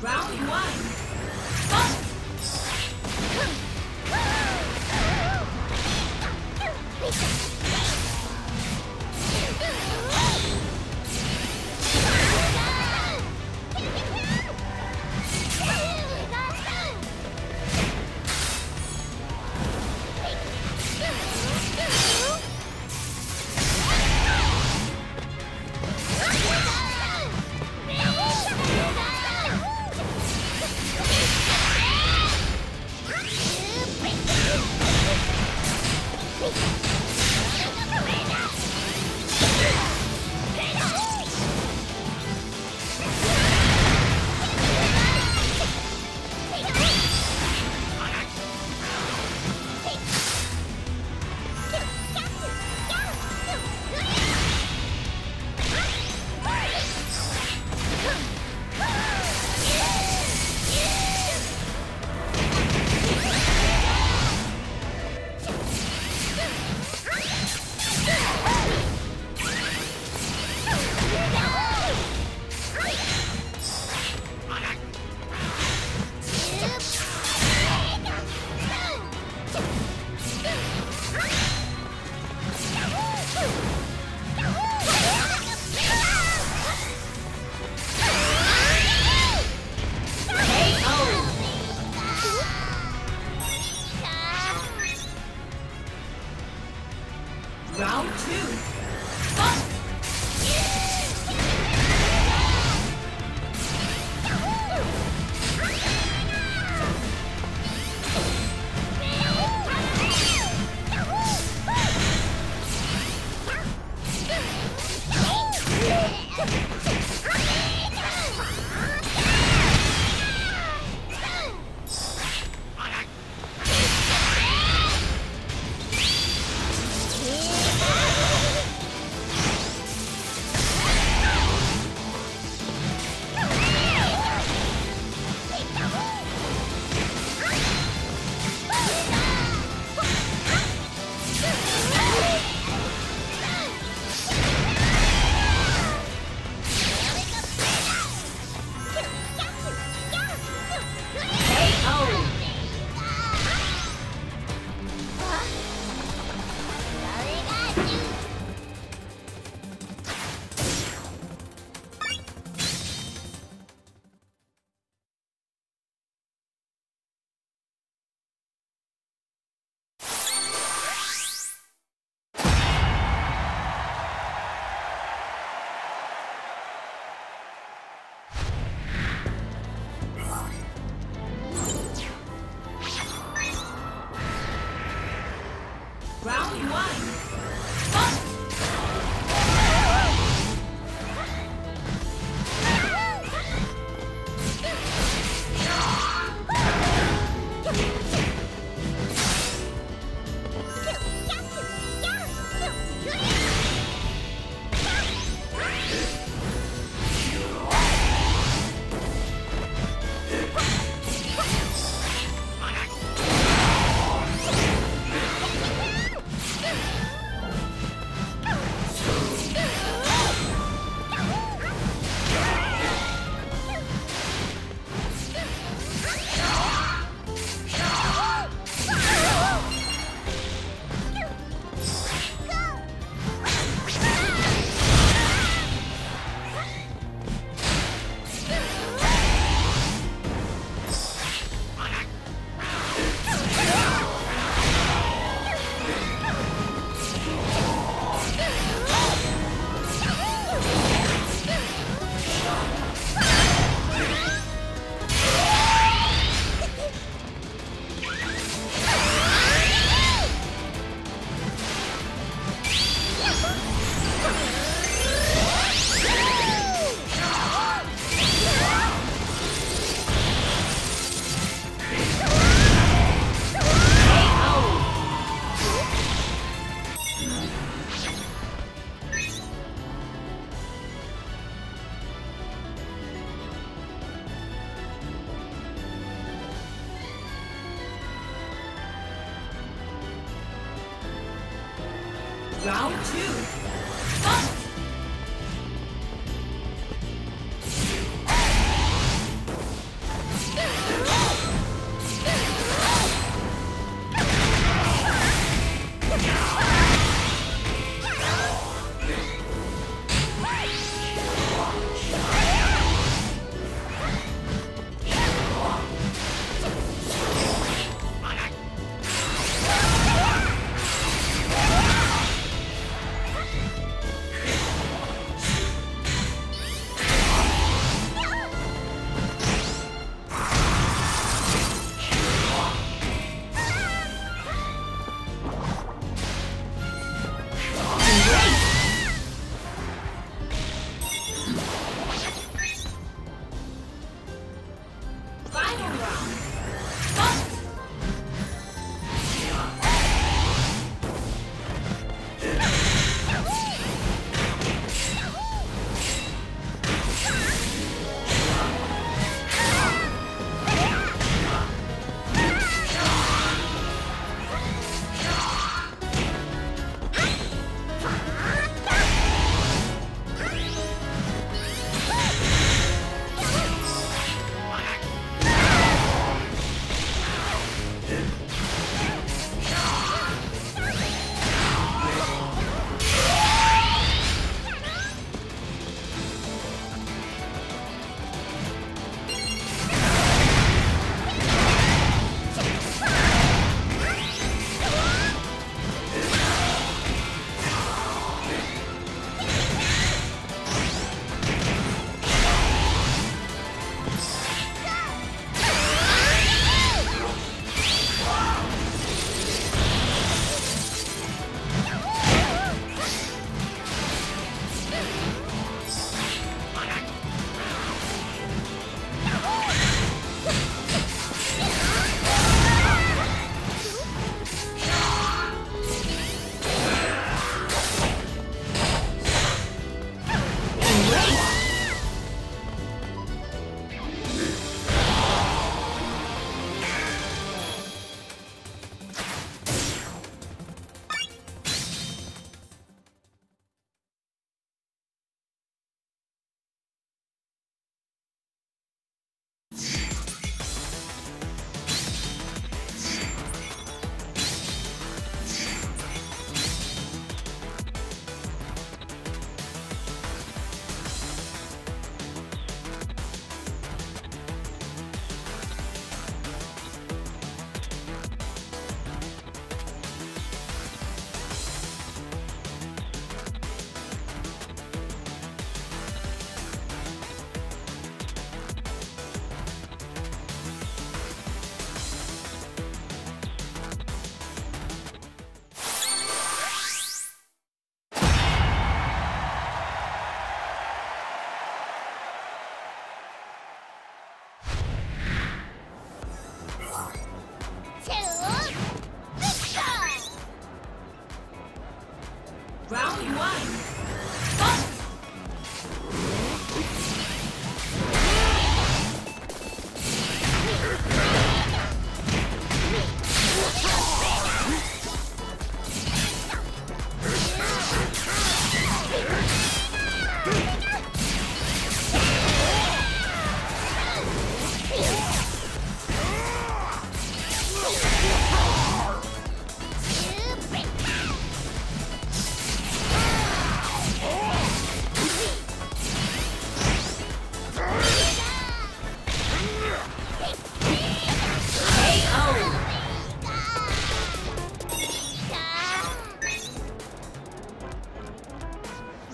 Round one. Fight!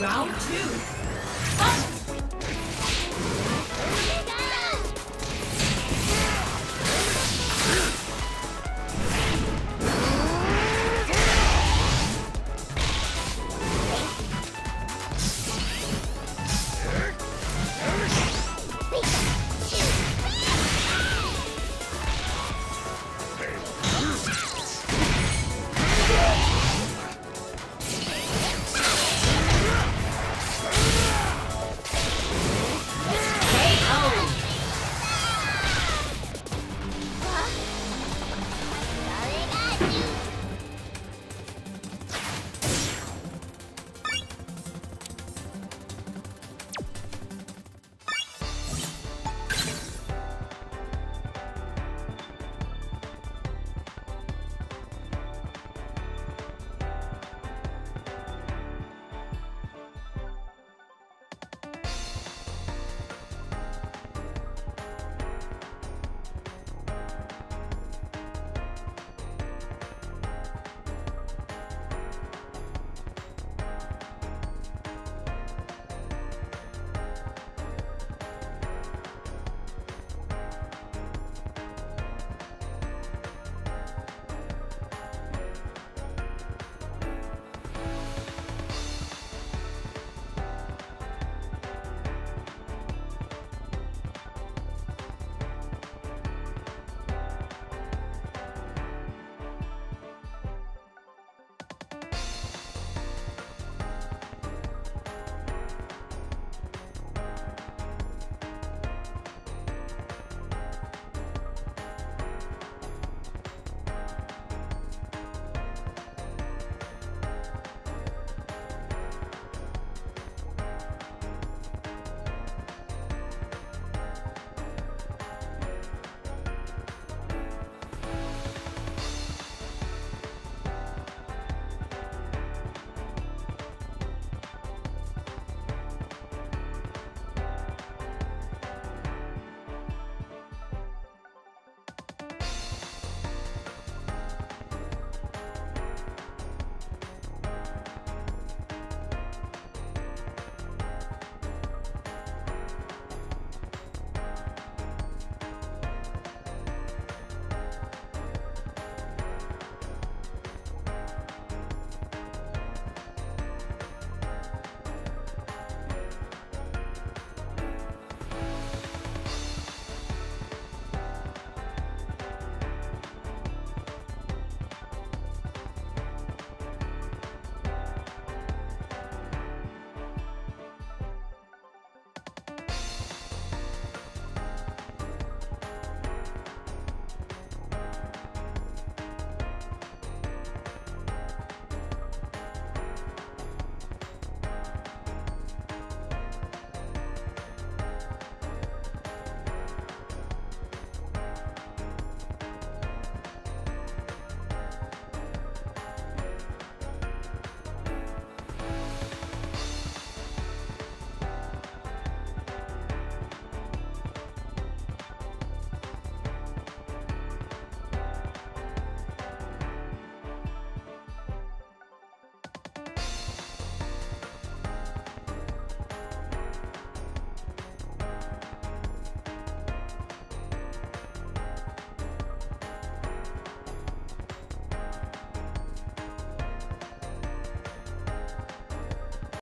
Round 2. Fight!